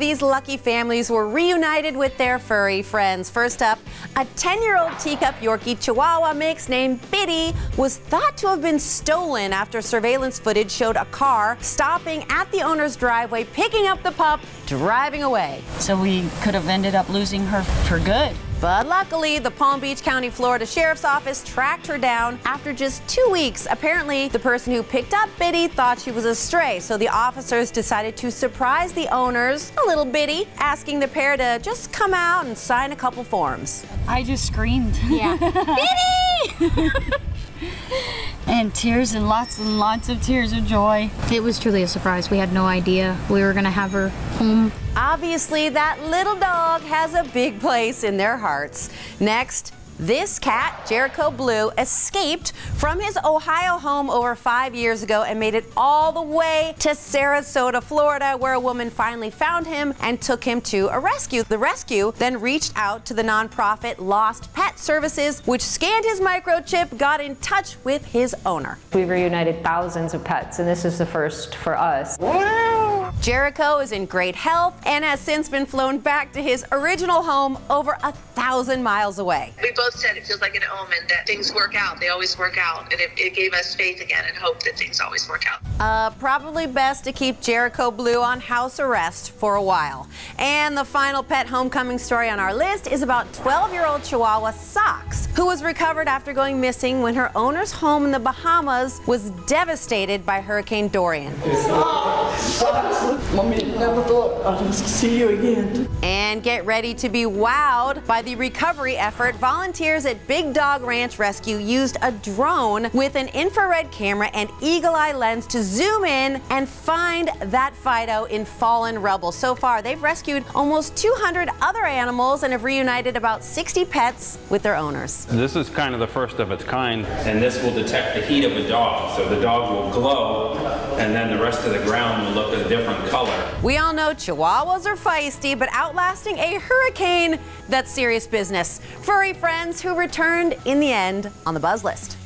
these lucky families were reunited with their furry friends. First up, a 10-year-old teacup Yorkie Chihuahua mix named Biddy was thought to have been stolen after surveillance footage showed a car stopping at the owner's driveway, picking up the pup, driving away. So we could have ended up losing her for good. But luckily, the Palm Beach County, Florida Sheriff's Office tracked her down after just 2 weeks. Apparently, the person who picked up Biddy thought she was a stray, so the officers decided to surprise the owners, a little Biddy, asking the pair to just come out and sign a couple forms. I just screamed. Yeah. Biddy! And tears and lots of tears of joy. It was truly a surprise. We had no idea we were gonna have her home. Obviously, that little dog has a big place in their hearts. Next, this cat, Jericho Blue, escaped from his Ohio home over 5 years ago and made it all the way to Sarasota, Florida, where a woman finally found him and took him to a rescue. The rescue then reached out to the nonprofit Lost Pet Services, which scanned his microchip, got in touch with his owner. We've reunited thousands of pets, and this is the first for us. Jericho is in great health and has since been flown back to his original home over 1,000 miles away. We both said it feels like an omen that things work out. They always work out. And it gave us faith again and hope that things always work out. Probably best to keep Jericho Blue on house arrest for a while. And the final pet homecoming story on our list is about 12-year-old Chihuahua Socks, who was recovered after going missing when her owner's home in the Bahamas was devastated by Hurricane Dorian. Mommy, never thought I'd see you again. And get ready to be wowed by the recovery effort. Volunteers at Big Dog Ranch Rescue used a drone with an infrared camera and eagle-eye lens to zoom in and find that Fido in fallen rubble. So far, they've rescued almost 200 other animals and have reunited about 60 pets with their owners. This is kind of the first of its kind. And this will detect the heat of a dog. So the dog will glow, and then the rest of the ground will look a different color. We all know Chihuahuas are feisty, but outlasting a hurricane, that's serious business. Furry friends who returned in the end on the Buzz List.